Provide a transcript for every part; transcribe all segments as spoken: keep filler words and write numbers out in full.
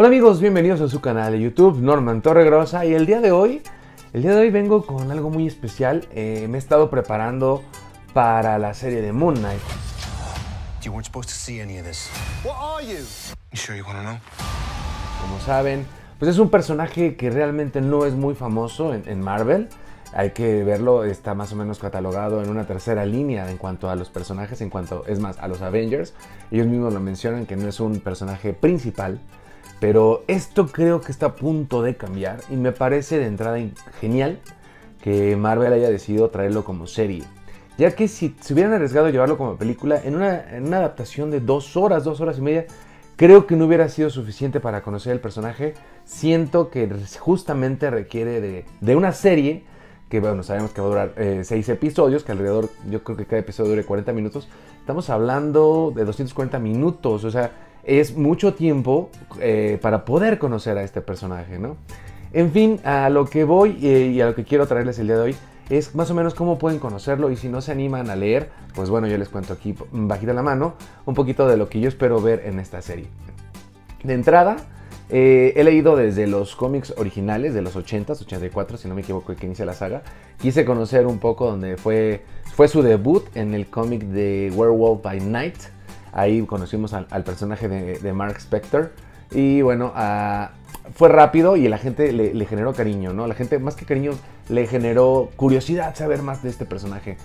Hola amigos, bienvenidos a su canal de YouTube, Norman Torregrosa, y el día de hoy, el día de hoy vengo con algo muy especial. Eh, me he estado preparando para la serie de Moon Knight. Como saben, pues es un personaje que realmente no es muy famoso en, en Marvel. Hay que verlo, está más o menos catalogado en una tercera línea en cuanto a los personajes, en cuanto, es más, a los Avengers. Ellos mismos lo mencionan que no es un personaje principal, pero esto creo que está a punto de cambiar y me parece de entrada genial que Marvel haya decidido traerlo como serie, ya que si se hubieran arriesgado a llevarlo como película, en una, en una adaptación de dos horas, dos horas y media, creo que no hubiera sido suficiente para conocer el personaje. Siento que justamente requiere de, de una serie que, bueno, sabemos que va a durar eh, seis episodios, que alrededor, yo creo que cada episodio dure cuarenta minutos. Estamos hablando de doscientos cuarenta minutos, o sea, es mucho tiempo eh, para poder conocer a este personaje, ¿no? En fin, a lo que voy eh, y a lo que quiero traerles el día de hoy es más o menos cómo pueden conocerlo, y si no se animan a leer, pues bueno, yo les cuento aquí, bajita la mano, un poquito de lo que yo espero ver en esta serie. De entrada, Eh, he leído desde los cómics originales de los ochentas, ochenta y cuatro, si no me equivoco, que inicia la saga. Quise conocer un poco donde fue, fue su debut en el cómic de Werewolf by Night. Ahí conocimos al, al personaje de, de Mark Spector. Y bueno, uh, fue rápido y la gente le, le generó cariño, ¿no? La gente, más que cariño, le generó curiosidad saber más de este personaje.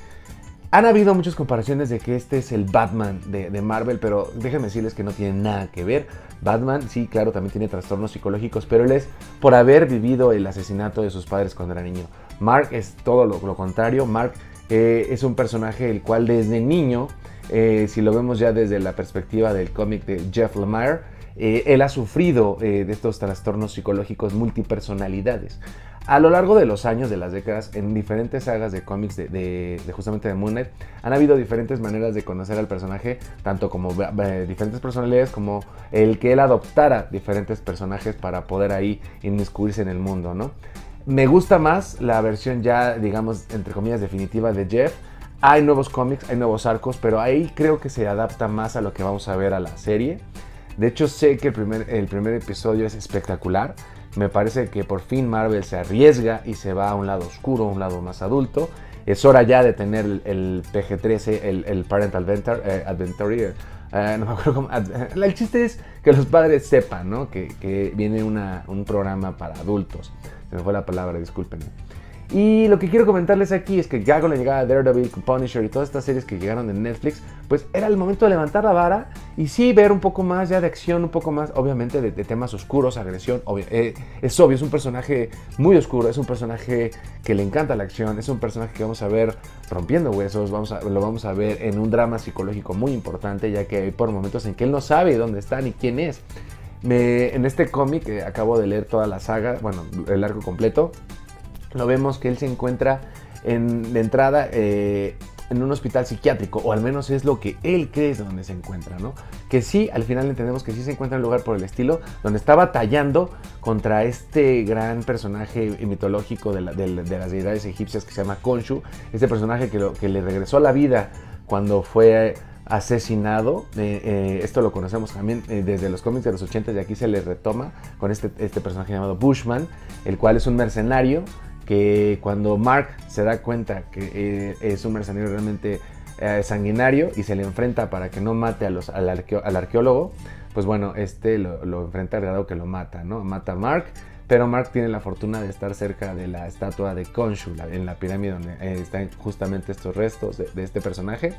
Han habido muchas comparaciones de que este es el Batman de, de Marvel, pero déjenme decirles que no tiene nada que ver. Batman, sí, claro, también tiene trastornos psicológicos, pero él es por haber vivido el asesinato de sus padres cuando era niño. Mark es todo lo, lo contrario. Mark eh, es un personaje el cual desde niño, eh, si lo vemos ya desde la perspectiva del cómic de Jeff Lemire, eh, él ha sufrido eh, de estos trastornos psicológicos, multipersonalidades. A lo largo de los años, de las décadas, en diferentes sagas de cómics de, de, de justamente de Moon Knight, han habido diferentes maneras de conocer al personaje, tanto como eh, diferentes personalidades, como el que él adoptara diferentes personajes para poder ahí inmiscuirse en el mundo, ¿no? Me gusta más la versión ya, digamos, entre comillas, definitiva de Jeff. Hay nuevos cómics, hay nuevos arcos, pero ahí creo que se adapta más a lo que vamos a ver a la serie. De hecho, sé que el primer, el primer episodio es espectacular. Me parece que por fin Marvel se arriesga y se va a un lado oscuro, a un lado más adulto. Es hora ya de tener el, el P G trece, el, el Parent Adventure, eh, Adventure eh, no me acuerdo cómo. Ad, el chiste es que los padres sepan, ¿no? Que, que viene una, un programa para adultos. Se me fue la palabra, discúlpenme. Y lo que quiero comentarles aquí es que ya con la llegada de Daredevil, Punisher y todas estas series que llegaron de Netflix, pues era el momento de levantar la vara y sí ver un poco más ya de acción, un poco más obviamente de, de temas oscuros, agresión. Obvio, eh, es obvio, es un personaje muy oscuro, es un personaje que le encanta la acción, es un personaje que vamos a ver rompiendo huesos, vamos a, lo vamos a ver en un drama psicológico muy importante, ya que hay por momentos en que él no sabe dónde está ni quién es. Me, en este cómic eh, acabo de leer toda la saga, bueno, el arco completo. Lo vemos que él se encuentra en, de entrada eh, en un hospital psiquiátrico, o al menos es lo que él cree es donde se encuentra, ¿no? Que sí, al final entendemos que sí se encuentra en un lugar por el estilo, donde está batallando contra este gran personaje mitológico de, la, de, de las deidades egipcias que se llama Khonshu, este personaje que, lo, que le regresó a la vida cuando fue asesinado. Eh, eh, esto lo conocemos también eh, desde los cómics de los ochenta, y aquí se le retoma con este, este personaje llamado Bushman, el cual es un mercenario, que cuando Mark se da cuenta que eh, es un mercenario realmente eh, sanguinario y se le enfrenta para que no mate a los, al, arqueo, al arqueólogo, pues bueno, este lo, lo enfrenta dado que lo mata, ¿no? Mata a Mark, pero Mark tiene la fortuna de estar cerca de la estatua de Khonshu, en la pirámide donde eh, están justamente estos restos de, de este personaje,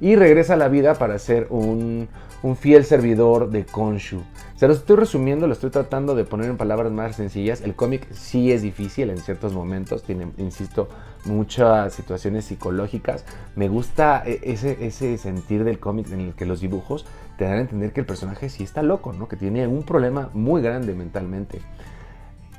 y regresa a la vida para ser un, un fiel servidor de Khonshu. Se lo estoy resumiendo, lo estoy tratando de poner en palabras más sencillas. El cómic sí es difícil en ciertos momentos, tiene, insisto, muchas situaciones psicológicas. Me gusta ese, ese sentir del cómic en el que los dibujos te dan a entender que el personaje sí está loco, ¿no? Que tiene un problema muy grande mentalmente.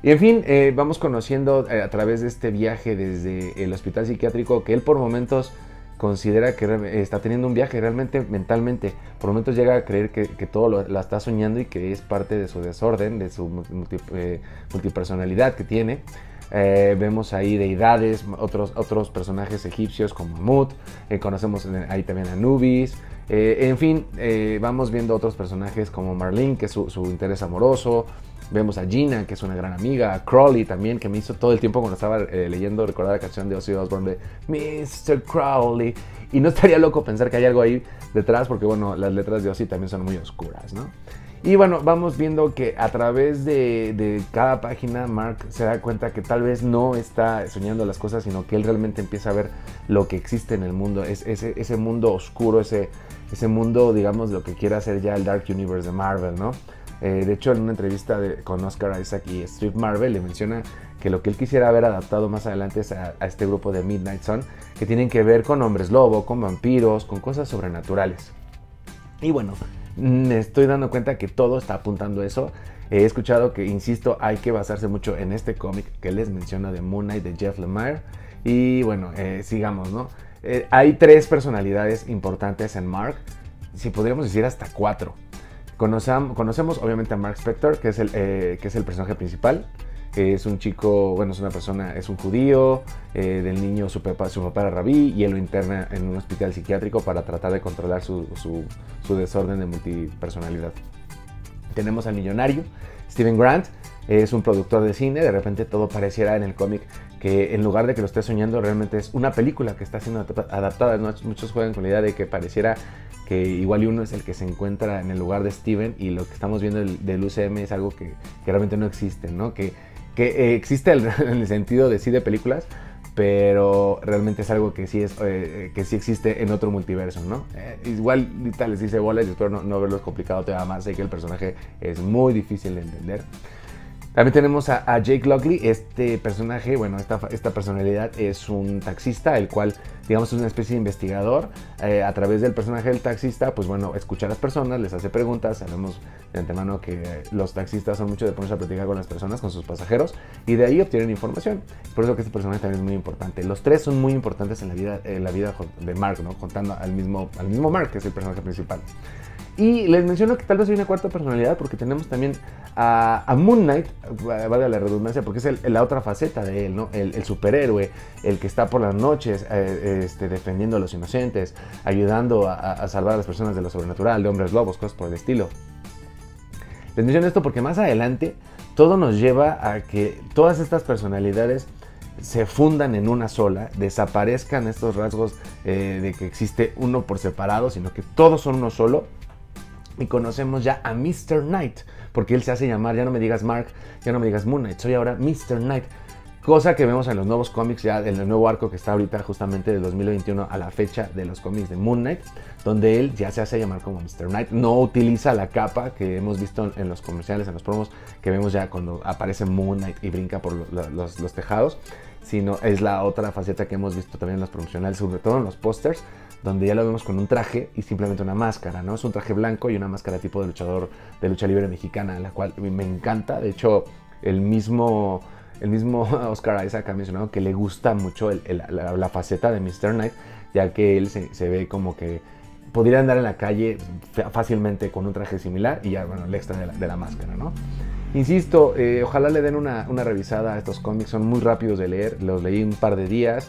Y en fin, eh, vamos conociendo eh, a través de este viaje desde el hospital psiquiátrico que él por momentos considera que está teniendo un viaje realmente mentalmente. Por momentos llega a creer que, que todo lo, lo está soñando y que es parte de su desorden, de su multi, eh, multipersonalidad que tiene. Eh, vemos ahí deidades, otros, otros personajes egipcios como Mut. Eh, conocemos ahí también a Nubis. Eh, en fin, eh, vamos viendo otros personajes como Marlene, que es su, su interés amoroso. Vemos a Gina, que es una gran amiga. A Crowley también, que me hizo todo el tiempo cuando estaba eh, leyendo, recordar la canción de Ozzy Osbourne de mister Crowley. Y no estaría loco pensar que hay algo ahí detrás, porque bueno, las letras de Ozzy también son muy oscuras, ¿no? Y bueno, vamos viendo que a través de, de cada página Mark se da cuenta que tal vez no está soñando las cosas, sino que él realmente empieza a ver lo que existe en el mundo, es, ese, ese mundo oscuro, ese, ese mundo, digamos, lo que quiere hacer ya el Dark Universe de Marvel, ¿no? Eh, de hecho, en una entrevista de, con Oscar Isaac y Steve Marvel, le menciona que lo que él quisiera haber adaptado más adelante es a, a este grupo de Midnight Sons, que tienen que ver con hombres lobo, con vampiros, con cosas sobrenaturales. Y bueno, me estoy dando cuenta que todo está apuntando a eso. He escuchado que, insisto, hay que basarse mucho en este cómic que les menciono de Moon Knight de Jeff Lemire. Y bueno, eh, sigamos, ¿no? Eh, hay tres personalidades importantes en Mark, si podríamos decir hasta cuatro. Conocemos, conocemos obviamente a Mark Spector, que es el, eh, que es el personaje principal. Es un chico, bueno, es una persona, es un judío, eh, del niño su papá, su papá era rabí, y él lo interna en un hospital psiquiátrico para tratar de controlar su, su, su desorden de multipersonalidad. Tenemos al millonario, Steven Grant, es un productor de cine. De repente todo pareciera en el cómic que en lugar de que lo esté soñando, realmente es una película que está siendo adaptada. Muchos juegan con la idea de que pareciera que igual y uno es el que se encuentra en el lugar de Steven, y lo que estamos viendo del, del U C M es algo que, que realmente no existe, ¿no? Que que existe el, en el sentido de sí de películas, pero realmente es algo que sí, es, eh, que sí existe en otro multiverso, ¿no? Eh, igual tal les dice bolas, y espero no, no haberlos complicado todavía más. Sé que el personaje es muy difícil de entender. También tenemos a, a Jake Lockley. Este personaje, bueno, esta, esta personalidad es un taxista, el cual, digamos, es una especie de investigador. Eh, a través del personaje del taxista, pues bueno, escucha a las personas, les hace preguntas. Sabemos de antemano que los taxistas son mucho de ponerse a platicar con las personas, con sus pasajeros, y de ahí obtienen información. Por eso que este personaje también es muy importante. Los tres son muy importantes en la vida, en la vida de Mark, ¿no? Contando al mismo, al mismo Mark, que es el personaje principal. Y les menciono que tal vez hay una cuarta personalidad, porque tenemos también a, a Moon Knight, vale la redundancia, porque es el, la otra faceta de él, ¿no? El, el superhéroe, el que está por las noches eh, este, defendiendo a los inocentes, ayudando a, a salvar a las personas de lo sobrenatural, de hombres lobos, cosas por el estilo. Les menciono esto porque más adelante todo nos lleva a que todas estas personalidades se fundan en una sola, desaparezcan estos rasgos eh, de que existe uno por separado, sino que todos son uno solo. Y conocemos ya a mister Knight, porque él se hace llamar, ya no me digas Mark, ya no me digas Moon Knight, soy ahora mister Knight. Cosa que vemos en los nuevos cómics, ya en el nuevo arco que está ahorita justamente de dos mil veintiuno a la fecha de los cómics de Moon Knight, donde él ya se hace llamar como mister Knight. No utiliza la capa que hemos visto en los comerciales, en los promos, que vemos ya cuando aparece Moon Knight y brinca por los, los, los tejados, sino es la otra faceta que hemos visto también en los promocionales, sobre todo en los pósters, donde ya lo vemos con un traje y simplemente una máscara, ¿no? Es un traje blanco y una máscara tipo de luchador de lucha libre mexicana, la cual me encanta. De hecho, el mismo, el mismo Oscar Isaac ha mencionado que le gusta mucho el, el, la, la faceta de mister Knight, ya que él se, se ve como que podría andar en la calle fácilmente con un traje similar y ya, bueno, el extra de la, de la máscara, ¿no? Insisto, eh, ojalá le den una, una revisada a estos cómics, son muy rápidos de leer, los leí un par de días.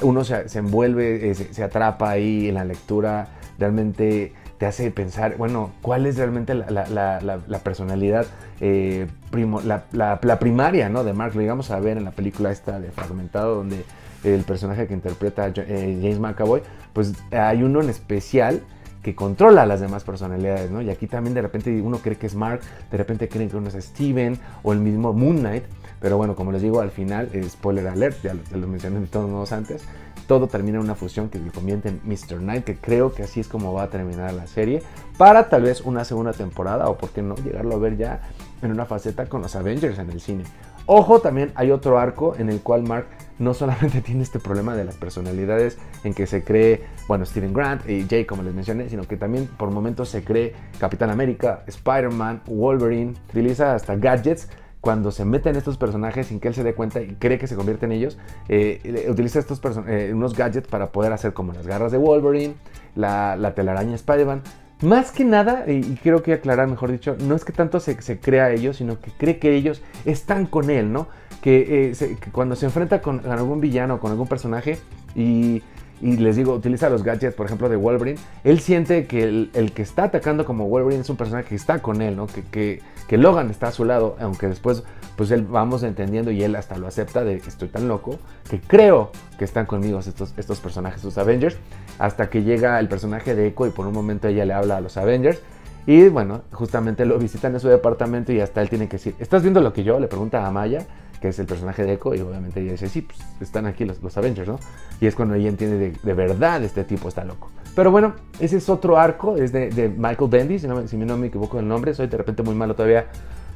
Uno se, se envuelve, eh, se, se atrapa ahí en la lectura, realmente te hace pensar, bueno, ¿cuál es realmente la, la, la, la, la personalidad eh, primo, la, la, la primaria, ¿no? de Mark? Lo llegamos a ver en la película esta de Fragmentado, donde el personaje que interpreta eh, James McAvoy, pues hay uno en especial que controla las demás personalidades, ¿no? Y aquí también de repente uno cree que es Mark, de repente creen que uno es Steven o el mismo Moon Knight, pero bueno, como les digo, al final, spoiler alert, ya lo, lo mencioné de todos modos antes, todo termina en una fusión que le convierte en mister Knight, que creo que así es como va a terminar la serie, para tal vez una segunda temporada, o por qué no, llegarlo a ver ya en una faceta con los Avengers en el cine. Ojo, también hay otro arco en el cual Mark no solamente tiene este problema de las personalidades en que se cree, bueno, Steven Grant y Jake, como les mencioné, sino que también por momentos se cree Capitán América, Spider-Man, Wolverine, utiliza hasta gadgets cuando se meten estos personajes sin que él se dé cuenta y cree que se convierte en ellos. Eh, utiliza estos eh, unos gadgets para poder hacer como las garras de Wolverine, la, la telaraña Spider-Man. Más que nada, y creo que aclarar mejor dicho, no es que tanto se, se crea a ellos, sino que cree que ellos están con él, ¿no? Que, eh, se, que cuando se enfrenta con, con algún villano, con algún personaje, y, y les digo, utiliza los gadgets, por ejemplo, de Wolverine, él siente que el, el que está atacando como Wolverine es un personaje que está con él, ¿no? Que, que, que Logan está a su lado, aunque después pues él vamos entendiendo y él hasta lo acepta de que estoy tan loco, que creo que están conmigo estos, estos personajes, los Avengers, hasta que llega el personaje de Echo y por un momento ella le habla a los Avengers. Y bueno, justamente lo visitan en su departamento y hasta él tiene que decir, ¿estás viendo lo que yo? Le pregunta a Maya, que es el personaje de Echo, y obviamente ella dice, sí, pues están aquí los, los Avengers, ¿no? Y es cuando ella entiende de, de verdad este tipo está loco. Pero bueno, ese es otro arco, es de, de Michael Bendis, si no, si no me equivoco el nombre, soy de repente muy malo todavía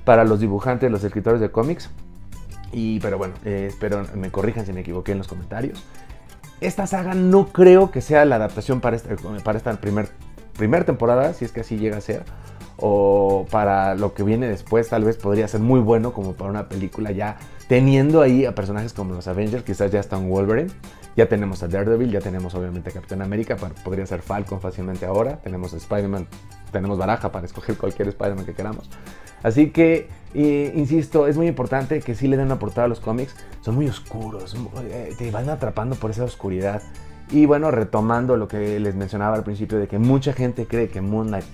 para los dibujantes, los escritores de cómics. Y, pero bueno, eh, espero me corrijan si me equivoqué en los comentarios. Esta saga no creo que sea la adaptación para esta, para esta primer primera temporada, si es que así llega a ser, o para lo que viene después tal vez podría ser muy bueno como para una película, ya teniendo ahí a personajes como los Avengers, quizás ya está un Wolverine, ya tenemos a Daredevil, ya tenemos obviamente a Capitán América, para, podría ser Falcon fácilmente ahora, tenemos a Spider-Man, tenemos baraja para escoger cualquier Spider-Man que queramos. Así que, eh, insisto, es muy importante que sí le den una portada a los cómics, son muy oscuros, eh, te van atrapando por esa oscuridad. Y bueno, retomando lo que les mencionaba al principio de que mucha gente cree que Moon Knight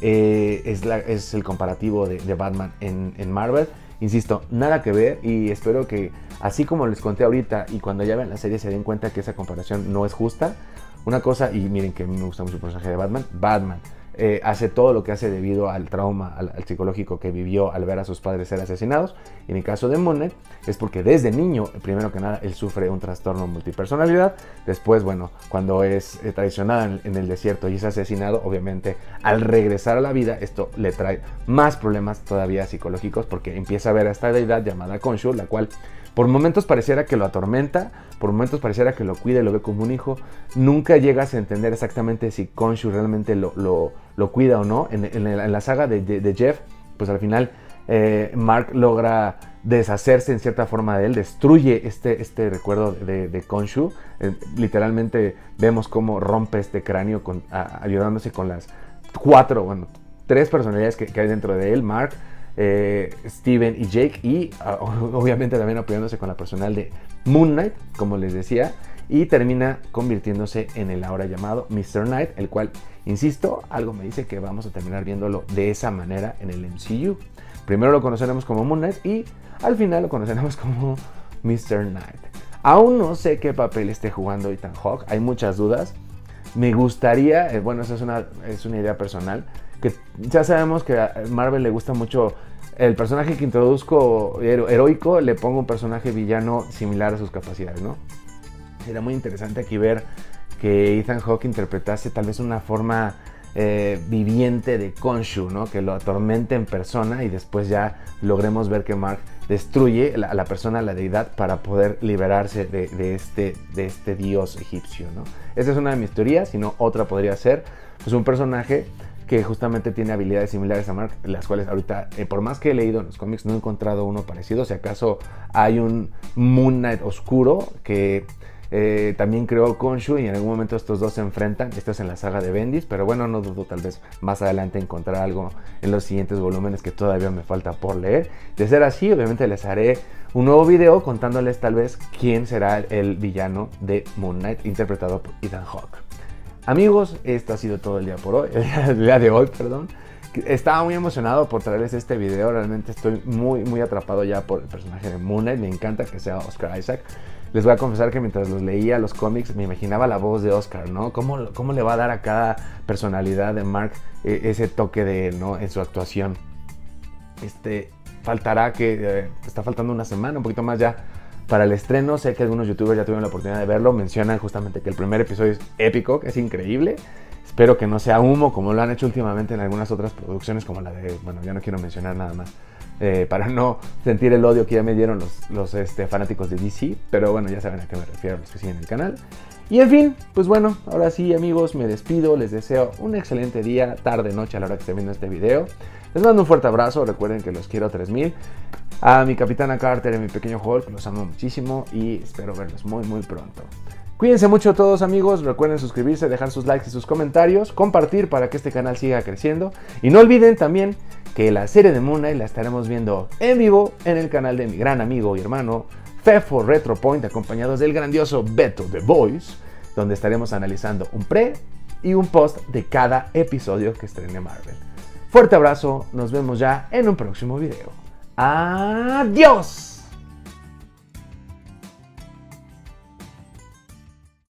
eh, es, la, es el comparativo de, de Batman en, en Marvel. Insisto, nada que ver, y espero que así como les conté ahorita y cuando ya vean la serie se den cuenta que esa comparación no es justa. Una cosa, y miren que me gusta mucho el personaje de Batman, Batman eh, hace todo lo que hace debido al trauma, al, al psicológico que vivió al ver a sus padres ser asesinados. En el caso de Moon Knight es porque desde niño, primero que nada, él sufre un trastorno multipersonalidad. Después, bueno, cuando es eh, traicionado en, en el desierto y es asesinado, obviamente al regresar a la vida esto le trae más problemas todavía psicológicos, porque empieza a ver a esta deidad llamada Khonshu, la cual por momentos pareciera que lo atormenta, por momentos pareciera que lo cuida y lo ve como un hijo. Nunca llegas a entender exactamente si Khonshu realmente lo, lo, lo cuida o no. En, en, en la saga de, de, de Jeff, pues al final eh, Mark logra deshacerse en cierta forma de él, destruye este, este recuerdo de, de Khonshu. Eh, literalmente vemos cómo rompe este cráneo con, a, ayudándose con las cuatro, bueno, tres personalidades que, que hay dentro de él, Mark, Eh, Steven y Jake, y uh, obviamente también apoyándose con la personal de Moon Knight, como les decía, y termina convirtiéndose en el ahora llamado mister Knight, el cual, insisto, algo me dice que vamos a terminar viéndolo de esa manera en el M C U. Primero lo conoceremos como Moon Knight y al final lo conoceremos como mister Knight. Aún no sé qué papel esté jugando Ethan Hawke, hay muchas dudas. Me gustaría, eh, bueno, esa es una, es una idea personal, que ya sabemos que a Marvel le gusta mucho el personaje que introduzco hero, heroico, le pongo un personaje villano similar a sus capacidades, ¿no? Era muy interesante aquí ver que Ethan Hawke interpretase tal vez una forma eh, viviente de Khonshu, ¿no? Que lo atormente en persona y después ya logremos ver que Mark destruye a la, la persona, la deidad, para poder liberarse de, de, este, de este dios egipcio, ¿no? Esa es una de mis teorías, si no otra podría ser pues un personaje que justamente tiene habilidades similares a Mark, las cuales ahorita, eh, por más que he leído en los cómics, no he encontrado uno parecido. Si acaso hay un Moon Knight oscuro que eh, también creó Khonshu y en algún momento estos dos se enfrentan. Esto es en la saga de Bendis, pero bueno, no dudo tal vez más adelante encontrar algo en los siguientes volúmenes que todavía me falta por leer. De ser así, obviamente les haré un nuevo video contándoles tal vez quién será el villano de Moon Knight, interpretado por Ethan Hawke. Amigos, esto ha sido todo el día por hoy, el día de hoy, perdón. Estaba muy emocionado por traerles este video, realmente estoy muy, muy atrapado ya por el personaje de Moon Knight, me encanta que sea Oscar Isaac. Les voy a confesar que mientras los leía los cómics me imaginaba la voz de Oscar, ¿no? ¿Cómo, cómo le va a dar a cada personalidad de Mark eh, ese toque de él, ¿no? En su actuación. Este, faltará que, eh, está faltando una semana, un poquito más ya, para el estreno. Sé que algunos youtubers ya tuvieron la oportunidad de verlo, mencionan justamente que el primer episodio es épico, que es increíble. Espero que no sea humo como lo han hecho últimamente en algunas otras producciones como la de, bueno, ya no quiero mencionar nada más, eh, para no sentir el odio que ya me dieron los, los este, fanáticos de D C, pero bueno, ya saben a qué me refiero los que siguen el canal. Y en fin, pues bueno, ahora sí amigos, me despido, les deseo un excelente día, tarde, noche a la hora que estén viendo este video. Les mando un fuerte abrazo, recuerden que los quiero tres mil. A mi Capitana Carter y mi pequeño Hulk, los amo muchísimo y espero verlos muy muy pronto. Cuídense mucho todos amigos, recuerden suscribirse, dejar sus likes y sus comentarios, compartir para que este canal siga creciendo. Y no olviden también que la serie de Moon Knight la estaremos viendo en vivo en el canal de mi gran amigo y hermano Fefo Retropoint, acompañados del grandioso Beto The Voice. donde estaremos analizando un pre y un post de cada episodio que estrene Marvel. Fuerte abrazo, nos vemos ya en un próximo video. ¡Adiós!